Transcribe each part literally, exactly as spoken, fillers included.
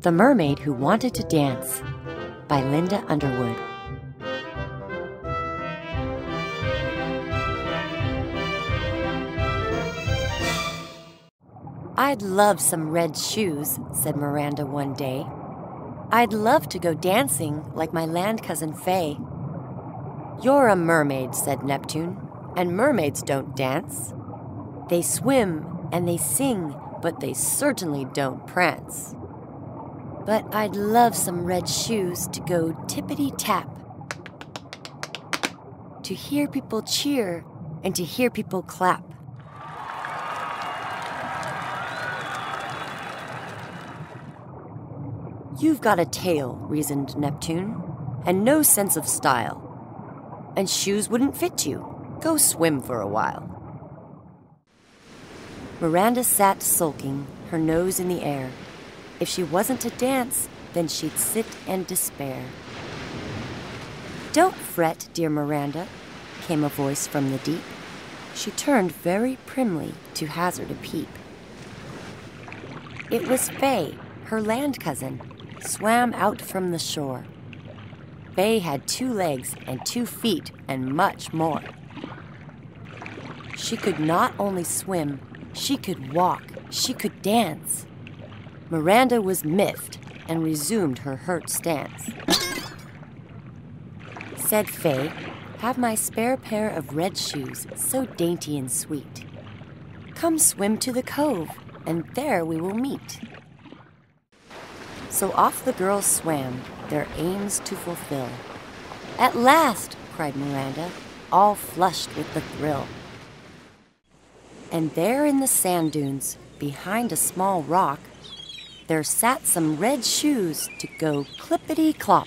The Mermaid Who Wanted to Dance by Linda Underwood. "I'd love some red shoes," said Miranda one day. "I'd love to go dancing like my land cousin Faye." "You're a mermaid," said Neptune, "and mermaids don't dance. They swim and they sing, but they certainly don't prance." "But I'd love some red shoes to go tippity-tap, to hear people cheer and to hear people clap." "You've got a tail," reasoned Neptune, "and no sense of style. And shoes wouldn't fit you. Go swim for a while." Miranda sat sulking, her nose in the air. If she wasn't to dance, then she'd sit and despair. "Don't fret, dear Miranda," came a voice from the deep. She turned very primly to hazard a peep. It was Faye, her land cousin, swam out from the shore. Faye had two legs and two feet and much more. She could not only swim, she could walk, she could dance. Miranda was miffed and resumed her hurt stance. Said Faye, "Have my spare pair of red shoes, so dainty and sweet. Come swim to the cove, and there we will meet." So off the girls swam, their aims to fulfill. "At last," cried Miranda, all flushed with the thrill. And there in the sand dunes, behind a small rock, there sat some red shoes to go clippity-clop.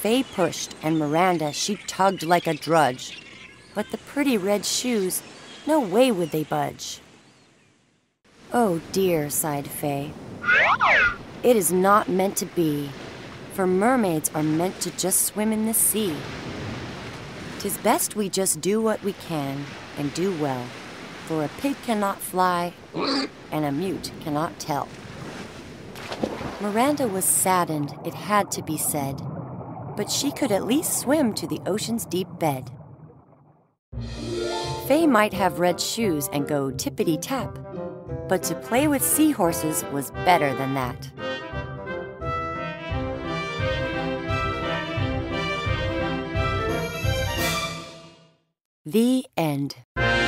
Faye pushed, and Miranda, she tugged like a drudge. But the pretty red shoes, no way would they budge. "Oh dear," sighed Faye. "It is not meant to be, for mermaids are meant to just swim in the sea. 'Tis best we just do what we can, and do well. For a pig cannot fly, and a mute cannot tell." Miranda was saddened, it had to be said, but she could at least swim to the ocean's deep bed. Faye might have red shoes and go tippity-tap, but to play with seahorses was better than that. The end.